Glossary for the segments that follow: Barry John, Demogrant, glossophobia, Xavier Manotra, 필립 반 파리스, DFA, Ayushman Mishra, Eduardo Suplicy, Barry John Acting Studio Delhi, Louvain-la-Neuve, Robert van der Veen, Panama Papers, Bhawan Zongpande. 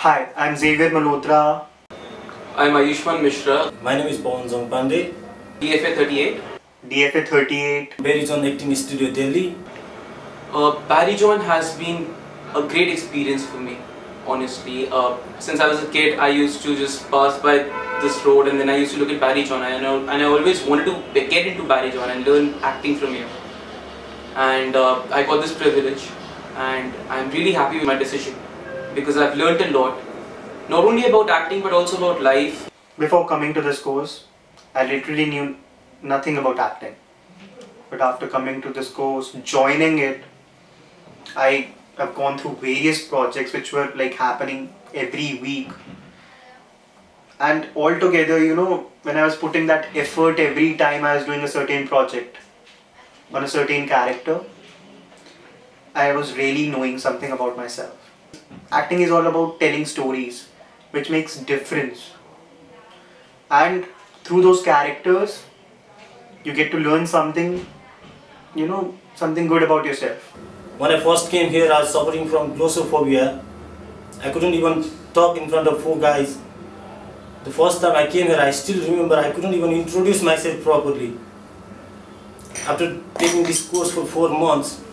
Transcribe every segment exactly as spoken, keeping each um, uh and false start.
Hi, I'm Xavier Manotra. I'm Ayushman Mishra. My name is Bhawan Zongpande. D F A thirty-eight. D F A thirty-eight. Barry John Acting Studio Delhi. Uh, Barry John has been a great experience for me, honestly. Uh, since I was a kid, I used to just pass by this road and then I used to look at Barry John, and I, and I always wanted to get into Barry John and learn acting from him. And uh, I got this privilege and I'm really happy with my decision because I've learnt a lot, not only about acting but also about life. Before coming to this course, I literally knew nothing about acting, but after coming to this course, joining it, I have gone through various projects which were like happening every week, and altogether, you know, when I was putting that effort every time I was doing a certain project on a certain character, I was really knowing something about myself. Acting is all about telling stories, which makes difference, and through those characters you get to learn something, you know, something good about yourself. When I first came here, I was suffering from glossophobia. I couldn't even talk in front of four guys. The first time I came here, I still remember I couldn't even introduce myself properly. After taking this course for four months,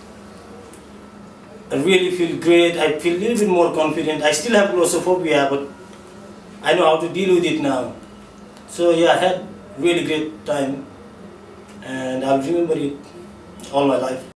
I really feel great. I feel a little bit more confident. I still have glossophobia, but I know how to deal with it now. So yeah, I had really great time and I'll remember it all my life.